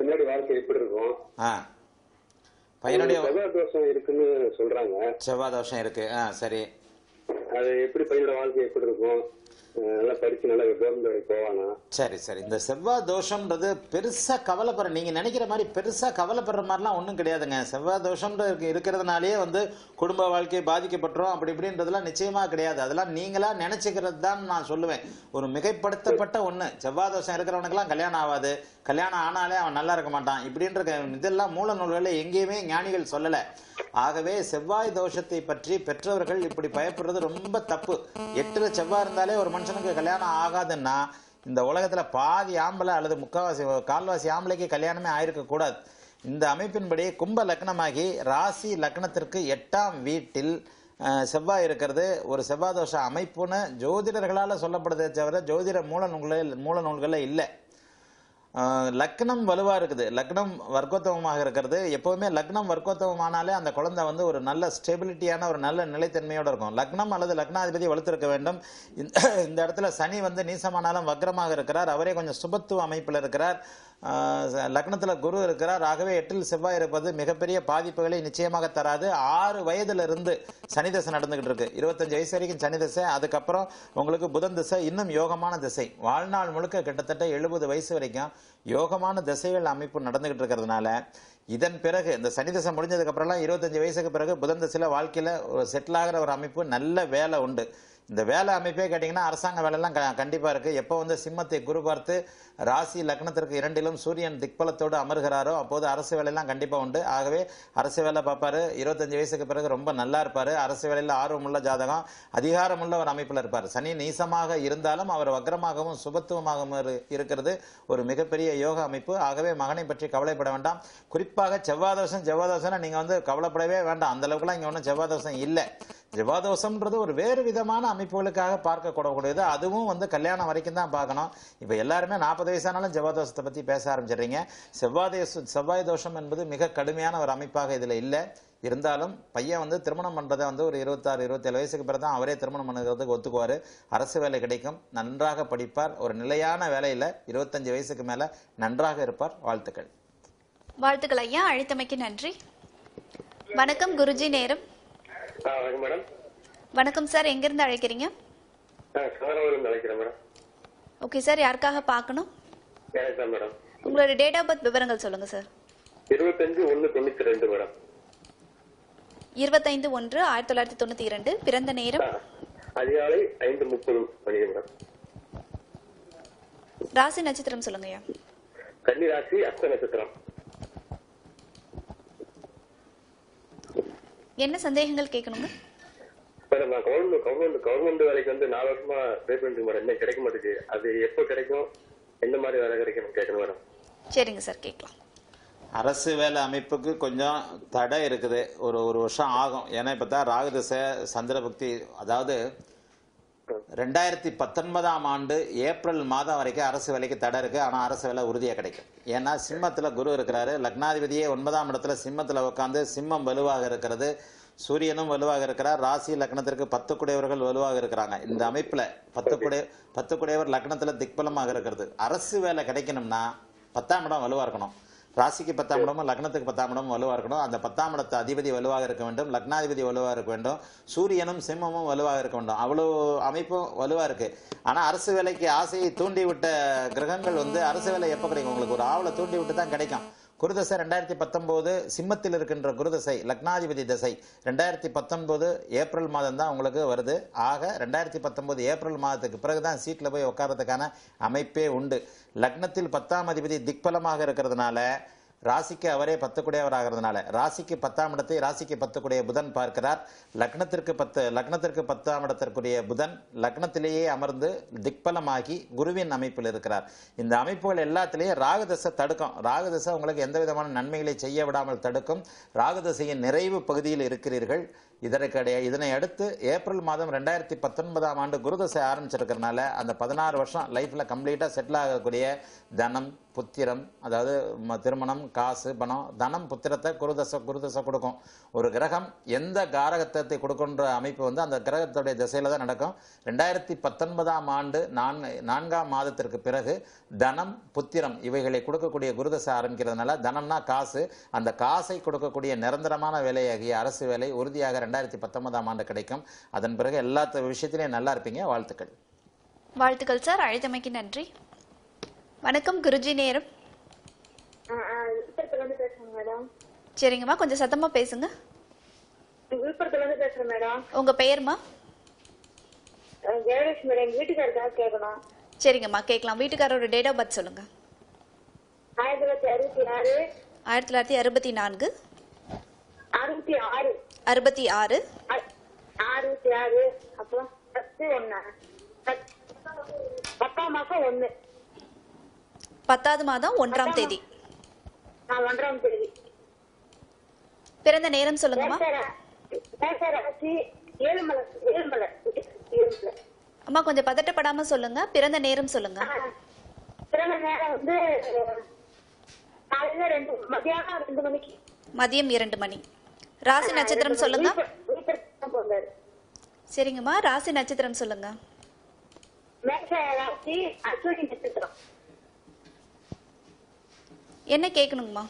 பின்னாடி வாழ்க்கை எப்படி இருக்கும்? ஆ, பையனுடைய செவ்வாய் தோஷம் இருக்குன்னு சொல்றாங்க. செவ்வாய் தோஷம் இருக்கு. ஆ சரி. அது எப்படி பையனோட வாழ்க்கை எப்படி இருக்கும்? நல்லா படிச்சு நல்லா கவர்மெண்ட் வேலைக்கு போவானா? சரி சரி. இந்த செவ்வாய் தோஷம்ன்றது பெருசாக கவலைப்படுற, நீங்கள் நினைக்கிற மாதிரி பெருசாக கவலைப்படுற மாதிரிலாம் ஒன்றும் கிடையாதுங்க. செவ்வாய் தோஷம்ன்ற இருக்கிறதுனாலே வந்து குடும்ப வாழ்க்கையை பாதிக்கப்பட்டுரும் அப்படி இப்படின்றதுலாம் நிச்சயமாக கிடையாது. அதெல்லாம் நீங்களாக நினச்சிக்கிறது தான் நான் சொல்லுவேன். ஒரு மிகைப்படுத்தப்பட்ட ஒன்று. செவ்வாய் தோஷம் இருக்கிறவனுக்கெல்லாம் கல்யாணம் ஆகாது, கல்யாணம் ஆனாலே அவன் நல்லா இருக்க மாட்டான் இப்படின்ற இதெல்லாம் மூல நூல்களில் எங்கேயுமே ஞானிகள் சொல்லலை. ஆகவே செவ்வாய் தோஷத்தை பற்றி பெற்றவர்கள் இப்படி பயப்படுறது ரொம்ப தப்பு. எட்டுல செவ்வாய் இருந்தாலே ஒரு மனுஷனுக்கு கல்யாணம் ஆகாதுன்னா இந்த உலகத்துல பாதி ஆம்பளை அல்லது முக்கால்வாசி கால்வாசி ஆம்பளைக்கு கல்யாணமே ஆயிருக்க கூடாது. இந்த அமைப்பின்படி கும்ப லக்னமாகி ராசி லக்னத்திற்கு எட்டாம் வீட்டில் செவ்வாய் இருக்கிறது ஒரு செவ்வாய் தோஷ அமைப்புன்னு ஜோதிடர்களால் சொல்லப்படுதே தவிர ஜோதிட மூல நூல்களில் மூல நூல்களில் இல்லை. லக்னம் வலுவாக இருக்குது, லக்னம் வர்க்கோத்தமமாக இருக்கிறது. எப்போவுமே லக்னம் வர்க்கோத்தமானாலே அந்த குழந்தை வந்து ஒரு நல்ல ஸ்டெபிலிட்டியான ஒரு நல்ல நிலைத்தன்மையோடு இருக்கும். லக்னம் அல்லது லக்னாதிபதி வலுத்திருக்க வேண்டும். இந்த இடத்துல சனி வந்து நீசமானாலும் வக்ரமாக இருக்கிறார். அவரே கொஞ்சம் சுபத்துவ அமைப்பில் இருக்கிறார். லக்னத்தில் குரு இருக்கிறார். ஆகவே எட்டில் செவ்வாய் இருப்பது மிகப்பெரிய பாதிப்புகளை நிச்சயமாக தராது. ஆறு வயதிலிருந்து சனி தசை நடந்துகிட்டு இருக்கு. இருபத்தஞ்சு வயசு வரைக்கும் சனி தசை, அதுக்கப்புறம் உங்களுக்கு புதன் திசை, இன்னும் யோகமான திசை. வாழ்நாள் முழுக்க கிட்டத்தட்ட எழுபது வயசு வரைக்கும் யோகமான திசைகள் அமைப்பு நடந்துகிட்டு இருக்கிறதுனால இதன் பிறகு இந்த சனி தசை முடிஞ்சதுக்கப்புறம்லாம் இருபத்தஞ்சு வயசுக்கு பிறகு புதன் திசையில் வாழ்க்கையில் செட்டில் ஆகிற ஒரு அமைப்பு, நல்ல வேலை உண்டு. இந்த வேலை அமைப்பே கேட்டிங்கன்னா அரசாங்க வேலைலாம் க கண்டிப்பாக இருக்குது. எப்போ வந்து சிம்மத்தை குரு பார்த்து ராசி லக்னத்திற்கு இரண்டிலும் சூரியன் திக்பலத்தோடு அமர்கிறாரோ அப்போது அரசு வேலையெல்லாம் கண்டிப்பாக உண்டு. ஆகவே அரசு வேலை பார்ப்பார். இருபத்தஞ்சி வயசுக்கு பிறகு ரொம்ப நல்லா இருப்பார். அரசு வேலையில் ஆர்வமுள்ள ஜாதகம், அதிகாரமுள்ள ஒரு அமைப்பில் இருப்பார். சனி நீசமாக இருந்தாலும் அவர் வக்ரமாகவும் சுபத்துவமாகவும் இருக்கிறது ஒரு மிகப்பெரிய யோக அமைப்பு. ஆகவே மகனை பற்றி கவலைப்பட வேண்டாம். குறிப்பாக செவ்வாய் தோஷம் செவ்வாய் தோஷம்னா நீங்கள் வந்து கவலைப்படவே வேண்டாம். அந்தளவுக்குலாம் இங்கே ஒன்றும் செவ்வாய் தோஷம் இல்லை. செவ்வாய் தோஷம்ன்றது ஒரு வேறு விதமான அமைப்புகளுக்காக பார்க்கக்கூடக்கூடியது. அதுவும் வந்து கல்யாணம் வரைக்கும் தான் பார்க்கணும். இப்போ எல்லாருமே நாற்பது வயசானாலும் செவ்வாய் தோஷத்தை பற்றி பேச ஆரம்பிச்சிடுறீங்க. செவ்வாய் தோஷம் செவ்வாய் தோஷம் என்பது மிக கடுமையான ஒரு அமைப்பாக இதில் இல்லை. இருந்தாலும் பையன் வந்து திருமணம் பண்ணுறதை வந்து ஒரு இருபத்தாறு இருபத்தேழு வயசுக்கு பிறகு தான் அவரே திருமணம் பண்ணுறதுக்கு ஒத்துக்குவார். அரசு வேலை கிடைக்கும், நன்றாக படிப்பார், ஒரு நிலையான வேலையில் இருபத்தஞ்சி வயசுக்கு மேலே நன்றாக இருப்பார். வாழ்த்துக்கள். வாழ்த்துக்கள் ஐயா. அழைத்தமைக்கு நன்றி. வணக்கம் குருஜி. நேரம். வணக்கம் சார். எங்க இருந்து அழைக்கிறீங்க? Okay sir. யாருக்காக பார்க்கணும்? உங்களோட டேட் ஆஃப் பர்த் விவரங்கள் சொல்லுங்க சார். இருபத்தைந்து ஒன்று தொண்ணூற்றி இரண்டு மேடம். இருபத்தைந்து ஒன்று ஆயிரத்தி தொள்ளாயிரத்தி தொண்ணூற்றி இரண்டு. பிறந்த நேரம் அதிகாலை ஐந்து முப்பது மணி மேடம். ராசி நட்சத்திரம் சொல்லுங்கயா. கன்னி ராசி, அஸ்த நட்சத்திரம். என்ன சந்தேகங்கள் கேட்கணுங்க? கவர்மெண்ட் வேலைக்கு வந்து நாலு வருஷமா ட்ரை பண்ணிட்டு மேடம், என்ன கிடைக்க மாட்டேங்குது. அது எப்போ கிடைக்கும், எந்த மாதிரி வேலை கிடைக்கும் கேட்கணும் மேடம். சரிங்க சார், கேட்கலாம். அரசு வேலை அமைப்புக்கு கொஞ்சம் தடை இருக்குது. ஒரு ஒரு வருஷம் ஆகும். ஏன்னா இப்போ தான் ராகுதசை சந்திரபக்தி, அதாவது ரெண்டாயிரத்தி பத்தொன்பதாம் ஆண்டு ஏப்ரல் மாதம் வரைக்கும் அரசு வேலைக்கு தடை இருக்குது. ஆனால் அரசு வேலை உறுதியாக கிடைக்கும். ஏன்னா சிம்மத்தில் குரு இருக்கிறாரு. லக்னாதிபதியே ஒன்பதாம் இடத்துல சிம்மத்தில் உட்காந்து சிம்மம் வலுவாக இருக்கிறது, சூரியனும் வலுவாக இருக்கிறார். ராசி லக்னத்திற்கு பத்து குடையவர்கள் வலுவாக இருக்கிறாங்க. இந்த அமைப்பில் பத்து குடைய பத்து குடையவர் லக்னத்தில் திக்பலமாக இருக்கிறது. அரசு வேலை கிடைக்கணும்னா பத்தாம் இடம் வலுவாக இருக்கணும். ராசிக்கு பத்தாம் இடமும் லக்னத்துக்கு பத்தாம் இடமும் வலுவாக இருக்கணும். அந்த பத்தாம் இடத்து அதிபதி வலுவாக இருக்க வேண்டும், லக்னாதிபதி வலுவாக இருக்க வேண்டும், சூரியனும் சிம்மமும் வலுவாக இருக்க வேண்டும். அவ்வளோ அமைப்பும் வலுவாக இருக்குது. ஆனால் அரசு வேலைக்கு ஆசையை தூண்டி விட்ட கிரகங்கள் வந்து அரசு வேலை எப்போ கிடைக்கும்? உங்களுக்கு ஒரு ஆவலை தூண்டி விட்டு தான் கிடைக்கும். குருதசை ரெண்டாயிரத்தி பத்தொம்போது சிம்மத்தில் இருக்கின்ற குருதசை லக்னாதிபதி தசை ரெண்டாயிரத்தி பத்தொன்பது ஏப்ரல் மாதம் தான் உங்களுக்கு வருது. ஆக ரெண்டாயிரத்தி பத்தொம்போது ஏப்ரல் மாதத்துக்கு பிறகு தான் சீட்டில் போய் உட்காரத்துக்கான அமைப்பே உண்டு. லக்னத்தில் பத்தாம் அதிபதி திக்பலமாக இருக்கிறதுனால ராசிக்கு அவரே பத்து குடையவராகிறதுனால ராசிக்கு பத்தாம் இடத்தை ராசிக்கு பத்து குடைய புதன் பார்க்கிறார். லக்னத்திற்கு பத்து லக்னத்திற்கு பத்தாம் இடத்திற்குரிய புதன் லக்னத்திலேயே அமர்ந்து திக்பலமாகி குருவின் அமைப்பில் இருக்கிறார். இந்த அமைப்புகள் எல்லாத்திலேயே ராகுதசை தடுக்கும். ராகுதசை உங்களுக்கு எந்த விதமான நன்மைகளை செய்ய விடாமல் தடுக்கும். ராகுதசையின் நிறைவு பகுதியில் இருக்கிறீர்கள். இதற்கிடையே இதனை அடுத்து ஏப்ரல் மாதம் ரெண்டாயிரத்தி பத்தொன்பதாம் ஆண்டு குருதசை ஆரம்பிச்சிருக்கிறதுனால அந்த பதினாறு வருஷம் லைஃப்பில் கம்ப்ளீட்டாக செட்டில் ஆகக்கூடிய தனம் புத்திரம், அதாவது திருமணம், காசு, பணம், தனம், புத்திரத்தை குருதசை குருதசை கொடுக்கும். ஒரு கிரகம் எந்த காரகத்தை கொடுக்குன்ற அமைப்பு வந்து அந்த கிரகத்துடைய திசையில் தான் நடக்கும். ரெண்டாயிரத்தி பத்தொன்பதாம் ஆண்டு நான் நான்காம் மாதத்திற்கு பிறகு தனம் புத்திரம் இவைகளை கொடுக்கக்கூடிய குருதசை ஆரம்பிக்கிறதுனால தனம்னா காசு, அந்த காசை கொடுக்கக்கூடிய நிரந்தரமான வேலையாகிய அரசு வேலை உறுதியாக ரெண்டாயிரத்தி பத்தொன்பதாம் ஆண்டு கிடைக்கும். அதன் பிறகு எல்லா விஷயத்திலையும் நல்லா இருப்பீங்க. வாழ்த்துக்கள். வாழ்த்துக்கள் சார், அழைத்தமைக்கு நன்றி. வணக்கம் குருஜி, நேரம். சரிங்கம்மா, கொஞ்சம் சத்தமா பேசுங்க. உங்க பெயர்மா? சரிங்கம்மா, கேட்கலாம். வீட்டுக்காரோட டேட் ஆஃப் பர்த் சொல்லுங்க. ஆயிரத்தி தொள்ளாயிரத்தி அறுபத்தி நான்கு அறுபத்தி ஆறு அறுபத்தி ஆறு அப்புறம் பத்தாம் மாசம் ஒண்ணு பத்தாவது மாதம் ஒன்றாம் தேதி. பிறந்த நேரம் சொல்லுங்கம்மா. அம்மா கொஞ்சம் பதட்டப்படாம சொல்லுங்க. பிறந்த நேரம் சொல்லுங்க. மதியம் இரண்டு மணி. ராசி நட்சத்திரம் சொல்லுங்க. சரிங்கம்மா, ராசி நட்சத்திரம் சொல்லுங்க. என்ன கேட்கணுங்கம்மா?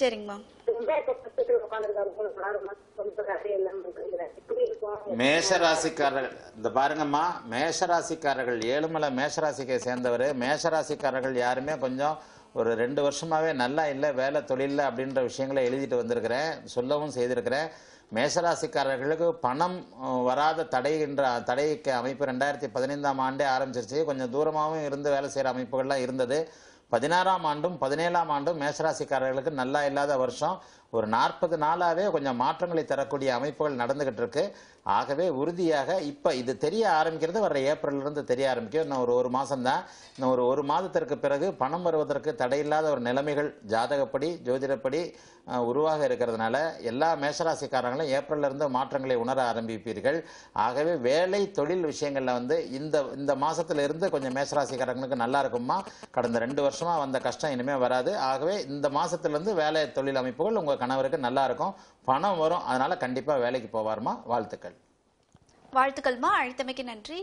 சரிங்கம்மா. மேஷராசிக்காரர்கள் இந்த பாருங்கம்மா, மேஷராசிக்காரர்கள் ஏழுமலை மேஷராசிக்கை சேர்ந்தவர். மேஷராசிக்காரர்கள் யாருமே கொஞ்சம் ஒரு ரெண்டு வருஷமாவே நல்லா இல்லை, வேலை தொழில் அப்படின்ற விஷயங்களை எழுதிட்டு வந்திருக்கிறேன், சொல்லவும் செய்திருக்கிறேன். மேஷராசிக்காரர்களுக்கு பணம் வராத தடைகின்ற தடைக்கு அமைப்பு ரெண்டாயிரத்தி பதினைந்தாம் ஆண்டே ஆரம்பிச்சிருச்சு. கொஞ்சம் தூரமாகவும் இருந்து வேலை செய்கிற அமைப்புகள்லாம் இருந்தது. பதினாறாம் ஆண்டும் பதினேழாம் ஆண்டும் மேஷராசிக்காரர்களுக்கு நல்லா இல்லாத வருஷம். ஒரு நாற்பது நாளாகவே கொஞ்சம் மாற்றங்களை தரக்கூடிய அமைப்புகள் நடந்துகிட்டு இருக்கு. ஆகவே உறுதியாக இப்போ இது தெரிய ஆரம்பிக்கிறது வர்ற ஏப்ரல்லிருந்து தெரிய ஆரம்பிக்கும். இன்னும் ஒரு ஒரு மாதம் தான். இன்னும் ஒரு ஒரு மாதத்திற்கு பிறகு பணம் வருவதற்கு தடையில்லாத ஒரு நிலைமைகள் ஜாதகப்படி ஜோதிடப்படி உருவாக இருக்கிறதுனால எல்லா மேஷராசிக்காரங்களும் ஏப்ரல்லிருந்து மாற்றங்களை உணர ஆரம்பிப்பீர்கள். ஆகவே வேலை தொழில் விஷயங்களில் வந்து இந்த இந்த மாதத்திலிருந்து கொஞ்சம் மேஷராசிக்காரங்களுக்கு நல்லா இருக்குமா. கடந்த ரெண்டு வருஷமாக வந்த கஷ்டம் இனிமேல் வராது. ஆகவே இந்த மாதத்துலேருந்து வேலை தொழில் அமைப்புகள் உங்கள் கணவருக்கு நல்லா இருக்கும். பணம் வரும். அதனால கண்டிப்பா வேலைக்கு போவார்மா. வாழ்த்துக்கள். வாழ்த்துக்கள்மா, அழைத்தமைக்கு நன்றி.